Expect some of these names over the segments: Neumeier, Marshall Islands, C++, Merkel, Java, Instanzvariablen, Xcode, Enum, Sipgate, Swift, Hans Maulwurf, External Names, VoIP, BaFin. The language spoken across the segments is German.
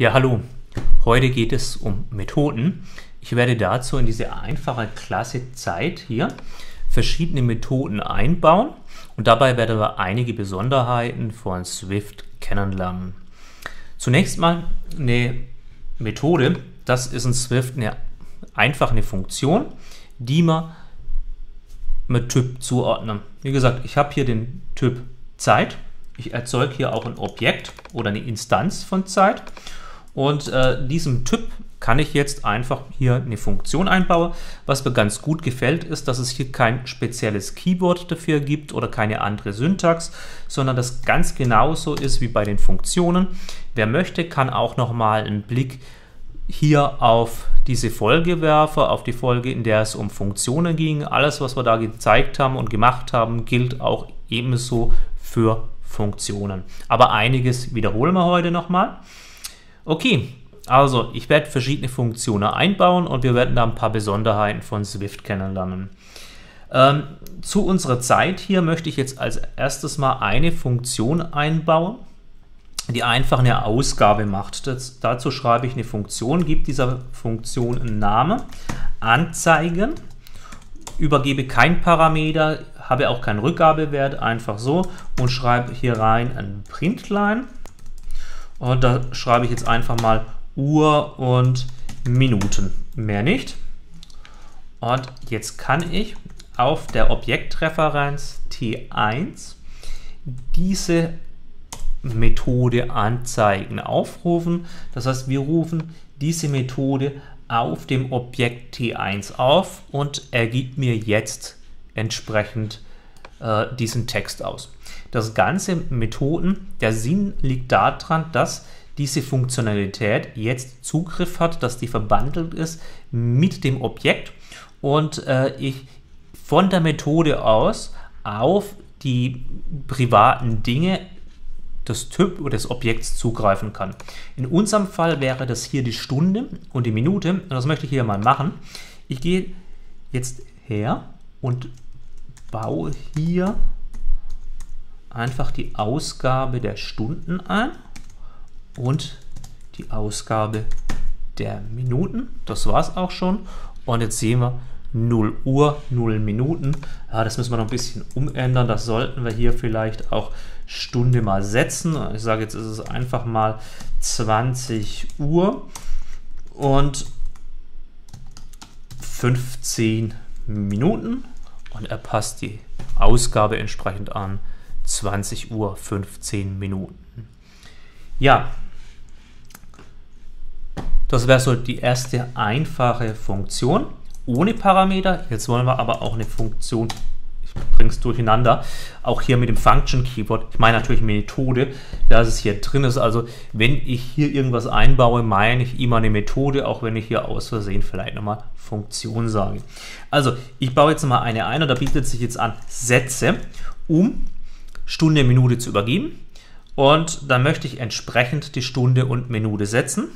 Ja, hallo. Heute geht es um Methoden. Ich werde dazu in diese einfache Klasse Zeit hier verschiedene Methoden einbauen und dabei werden wir einige Besonderheiten von Swift kennenlernen. Zunächst mal eine Methode. Das ist in Swift eine Funktion, die man mit Typ zuordnen. Wie gesagt, ich habe hier den Typ Zeit. Ich erzeuge hier auch ein Objekt oder eine Instanz von Zeit. Und diesem Typ kann ich jetzt einfach hier eine Funktion einbauen. Was mir ganz gut gefällt, ist, dass es hier kein spezielles Keyword dafür gibt oder keine andere Syntax, sondern das ganz genauso ist wie bei den Funktionen. Wer möchte, kann auch nochmal einen Blick hier auf diese Folge werfen, auf die Folge, in der es um Funktionen ging. Alles, was wir da gezeigt haben und gemacht haben, gilt auch ebenso für Funktionen. Aber einiges wiederholen wir heute nochmal. Okay, also ich werde verschiedene Funktionen einbauen und wir werden da ein paar Besonderheiten von Swift kennenlernen. Zu unserer Zeit hier möchte ich jetzt als erstes mal eine Funktion einbauen, die einfach eine Ausgabe macht. Dazu schreibe ich eine Funktion, gebe dieser Funktion einen Namen, anzeigen, übergebe kein Parameter, habe auch keinen Rückgabewert, einfach so und schreibe hier rein ein Printline. Und da schreibe ich jetzt einfach mal Uhr und Minuten, mehr nicht. Und jetzt kann ich auf der Objektreferenz T1 diese Methode anzeigen, aufrufen. Das heißt, wir rufen diese Methode auf dem Objekt T1 auf und er gibt mir jetzt entsprechend diesen Text aus. Das ganze Methoden, der Sinn liegt daran, dass diese Funktionalität jetzt Zugriff hat, dass die verbandelt ist mit dem Objekt und ich von der Methode aus auf die privaten Dinge des Typ oder des Objekts zugreifen kann. In unserem Fall wäre das hier die Stunde und die Minute und das möchte ich hier mal machen. Ich gehe jetzt her und baue hier einfach die Ausgabe der Stunden ein und die Ausgabe der Minuten. Das war es auch schon. Und jetzt sehen wir 0 Uhr, 0 Minuten. Ja, das müssen wir noch ein bisschen umändern. Das sollten wir hier vielleicht auch Stunde mal setzen. Ich sage jetzt, ist es einfach mal 20 Uhr und 15 Minuten. Und er passt die Ausgabe entsprechend an. 20 Uhr 15 Minuten. Ja, das wäre so die erste einfache Funktion ohne Parameter. Jetzt wollen wir aber auch eine Funktion, ich bringe es durcheinander, auch hier mit dem Function Keyword. Ich meine natürlich Methode, dass es hier drin ist. Also wenn ich hier irgendwas einbaue, meine ich immer eine Methode, auch wenn ich hier aus Versehen vielleicht nochmal Funktion sage. Also ich baue jetzt mal eine ein und da bietet sich jetzt an Sätze, um Stunde, Minute zu übergeben und dann möchte ich entsprechend die Stunde und Minute setzen.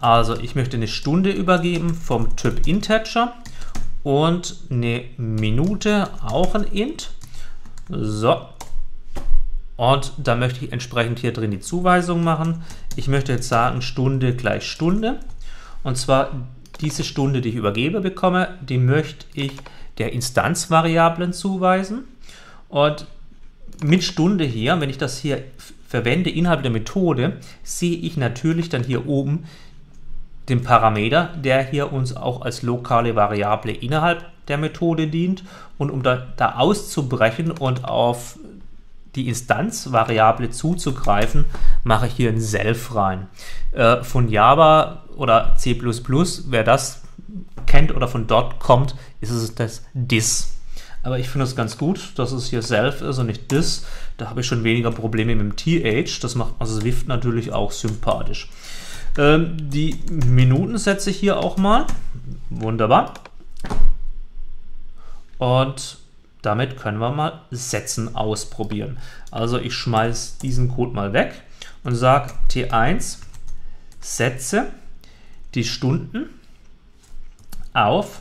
Also ich möchte eine Stunde übergeben vom Typ Integer und eine Minute auch ein Int. So, und dann möchte ich entsprechend hier drin die Zuweisung machen. Ich möchte jetzt sagen Stunde gleich Stunde und zwar diese Stunde, die ich übergebe bekomme, die möchte ich der Instanzvariablen zuweisen. Und mit Stunde hier, wenn ich das hier verwende innerhalb der Methode, sehe ich natürlich dann hier oben den Parameter, der hier uns auch als lokale Variable innerhalb der Methode dient. Und um da auszubrechen und auf die Instanzvariable zuzugreifen, mache ich hier ein Self rein. Von Java oder C++, wer das kennt oder von dort kommt, ist es das this. Aber ich finde es ganz gut, dass es hier self ist und nicht this. Da habe ich schon weniger Probleme mit dem th. Das macht also Swift natürlich auch sympathisch. Die Minuten setze ich hier auch mal. Wunderbar. Und damit können wir mal Sätzen ausprobieren. Also ich schmeiße diesen Code mal weg und sage T1 Sätze die Stunden auf.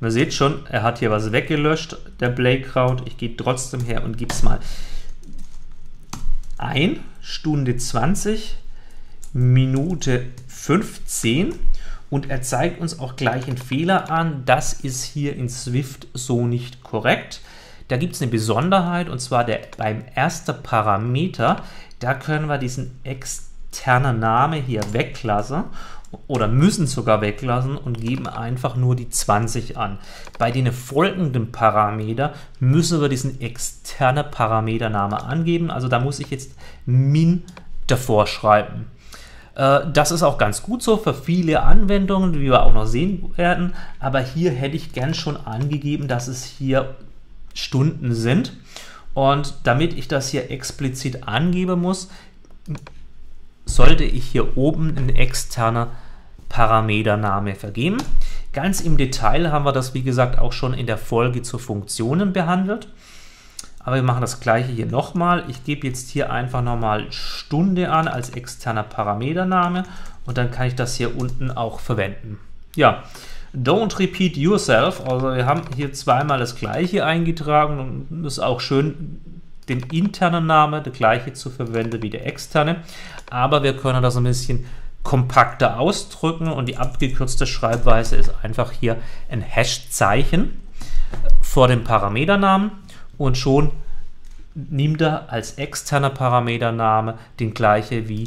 Man sieht schon, er hat hier was weggelöscht, der Playground. Ich gehe trotzdem her und gebe es mal ein, Stunde 20, Minute 15 und er zeigt uns auch gleich einen Fehler an. Das ist hier in Swift so nicht korrekt. Da gibt es eine Besonderheit und zwar beim ersten Parameter, da können wir diesen externen Name hier weglassen oder müssen sogar weglassen und geben einfach nur die 20 an. Bei den folgenden Parametern müssen wir diesen externen Parametername angeben, also da muss ich jetzt min davor schreiben. Das ist auch ganz gut so für viele Anwendungen, wie wir auch noch sehen werden, aber hier hätte ich gern schon angegeben, dass es hier Stunden sind und damit ich das hier explizit angeben muss, sollte ich hier oben einen externen Parametername vergeben. Ganz im Detail haben wir das, wie gesagt, auch schon in der Folge zu Funktionen behandelt. Aber wir machen das gleiche hier nochmal. Ich gebe jetzt hier einfach nochmal Stunde an als externer Parametername und dann kann ich das hier unten auch verwenden. Ja, don't repeat yourself. Also wir haben hier zweimal das gleiche eingetragen und das ist auch schön, den internen Namen, der gleiche zu verwenden wie der externe, aber wir können das ein bisschen kompakter ausdrücken und die abgekürzte Schreibweise ist einfach hier ein Hash-Zeichen vor dem Parameternamen und schon nimmt er als externer Parametername den gleichen wie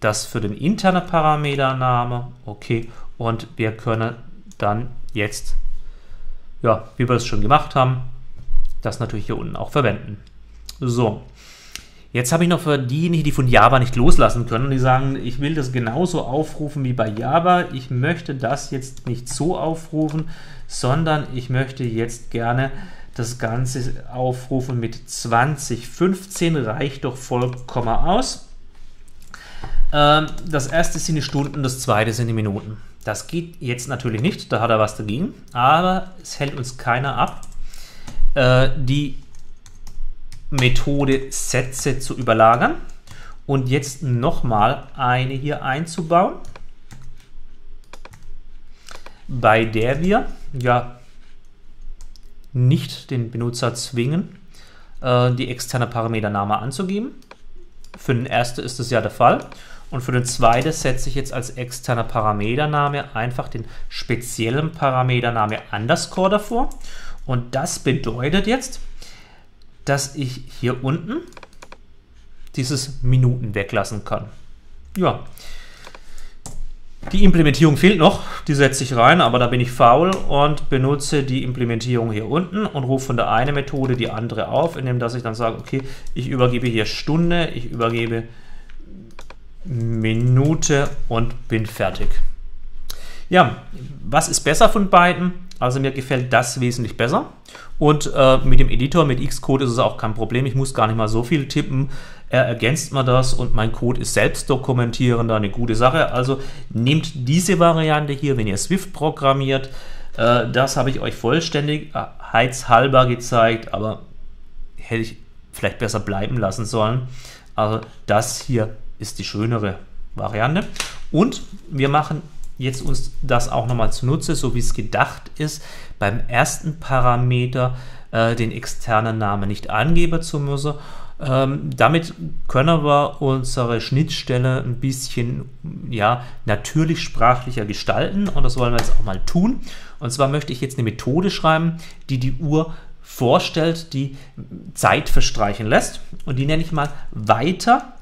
das für den internen Parametername. Okay, und wir können dann jetzt, ja, wie wir es schon gemacht haben, das natürlich hier unten auch verwenden. So, jetzt habe ich noch für diejenigen, die von Java nicht loslassen können und die sagen, ich will das genauso aufrufen wie bei Java, ich möchte das jetzt nicht so aufrufen, sondern ich möchte jetzt gerne das Ganze aufrufen mit 2015, reicht doch vollkommen aus. Das erste sind die Stunden, das zweite sind die Minuten. Das geht jetzt natürlich nicht, da hat er was dagegen, aber es hält uns keiner ab, die Methode Sätze zu überlagern und jetzt nochmal eine hier einzubauen, bei der wir ja nicht den Benutzer zwingen, die externe Parametername anzugeben. Für den ersten ist das ja der Fall und für den zweiten setze ich jetzt als externer Parametername einfach den speziellen Parametername Underscore davor und das bedeutet jetzt, dass ich hier unten dieses Minuten weglassen kann. Ja, die Implementierung fehlt noch, die setze ich rein, aber da bin ich faul und benutze die Implementierung hier unten und rufe von der einen Methode die andere auf, indem dass ich dann sage, okay, ich übergebe hier Stunde, ich übergebe Minute und bin fertig. Ja, was ist besser von beiden? Also mir gefällt das wesentlich besser und mit dem Editor, mit Xcode ist es auch kein Problem. Ich muss gar nicht mal so viel tippen, er ergänzt mir das und mein Code ist selbst dokumentierender, eine gute Sache. Also nehmt diese Variante hier, wenn ihr Swift programmiert. Das habe ich euch vollständigkeitshalber gezeigt, aber hätte ich vielleicht besser bleiben lassen sollen. Also das hier ist die schönere Variante und wir machen jetzt uns das auch nochmal zunutze, so wie es gedacht ist, beim ersten Parameter den externen Namen nicht angeben zu müssen. Damit können wir unsere Schnittstelle ein bisschen, ja, natürlich sprachlicher gestalten und das wollen wir jetzt auch mal tun. Und zwar möchte ich jetzt eine Methode schreiben, die die Uhr vorstellt, die Zeit verstreichen lässt und die nenne ich mal weiter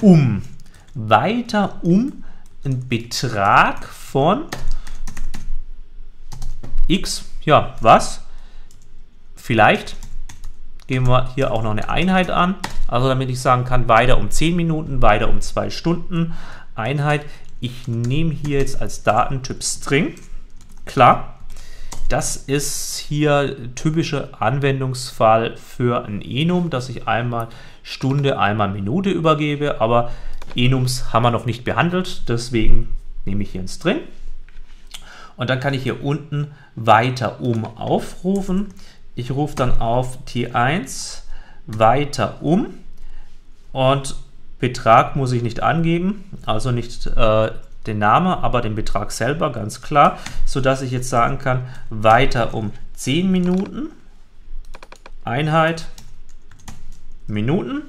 um. Weiter um einen Betrag von x, ja, was? Vielleicht geben wir hier auch noch eine Einheit an, also damit ich sagen kann, weiter um 10 Minuten, weiter um 2 Stunden, Einheit. Ich nehme hier jetzt als Datentyp String, klar, das ist hier typischer Anwendungsfall für ein Enum, dass ich einmal Stunde, einmal Minute übergebe, aber Enums haben wir noch nicht behandelt, deswegen nehme ich hier einen String und dann kann ich hier unten weiter um aufrufen. Ich rufe dann auf T1 weiter um und Betrag muss ich nicht angeben, also nicht den Namen, aber den Betrag selber, ganz klar, sodass ich jetzt sagen kann, weiter um 10 Minuten, Einheit, Minuten.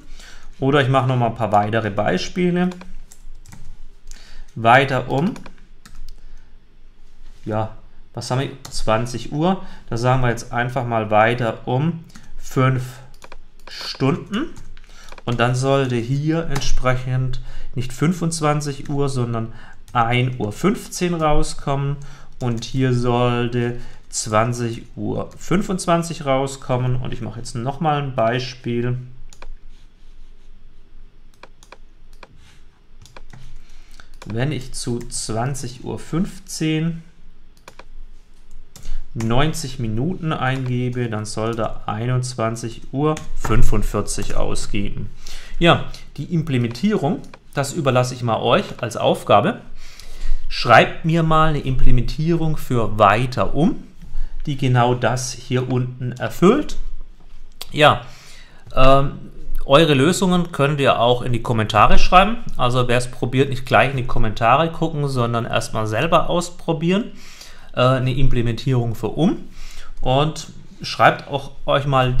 Oder ich mache noch mal ein paar weitere Beispiele. Weiter um, ja, was haben wir? 20 Uhr. Da sagen wir jetzt einfach mal weiter um 5 Stunden. Und dann sollte hier entsprechend nicht 25 Uhr, sondern 1.15 Uhr rauskommen. Und hier sollte 20.25 Uhr rauskommen. Und ich mache jetzt nochmal ein Beispiel. Wenn ich zu 20.15 Uhr 90 Minuten eingebe, dann soll da 21.45 Uhr ausgeben. Ja, die Implementierung, das überlasse ich mal euch als Aufgabe. Schreibt mir mal eine Implementierung für weiter um, die genau das hier unten erfüllt. Ja, eure Lösungen könnt ihr auch in die Kommentare schreiben. Also wer es probiert, nicht gleich in die Kommentare gucken, sondern erstmal selber ausprobieren. Eine Implementierung für um. Und schreibt auch euch mal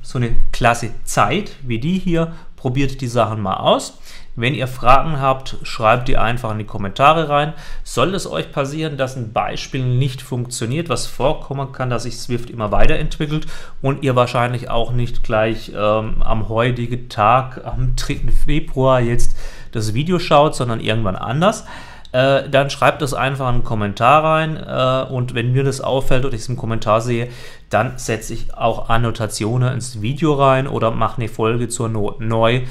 so eine Klasse Zeit wie die hier. Probiert die Sachen mal aus. Wenn ihr Fragen habt, schreibt die einfach in die Kommentare rein. Soll es euch passieren, dass ein Beispiel nicht funktioniert, was vorkommen kann, dass sich Swift immer weiterentwickelt und ihr wahrscheinlich auch nicht gleich am heutigen Tag, am 3. Februar jetzt das Video schaut, sondern irgendwann anders, dann schreibt es einfach in den Kommentar rein und wenn mir das auffällt und ich es im Kommentar sehe, dann setze ich auch Annotationen ins Video rein oder mache eine Folge zur Not neu,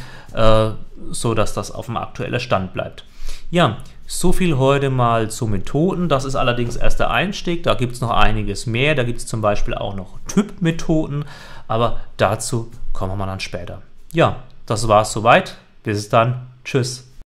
sodass das auf dem aktuellen Stand bleibt. Ja, so viel heute mal zu Methoden. Das ist allerdings erst der Einstieg, da gibt es noch einiges mehr, da gibt es zum Beispiel auch noch Typmethoden, aber dazu kommen wir mal dann später. Ja, das war es soweit. Bis dann. Tschüss.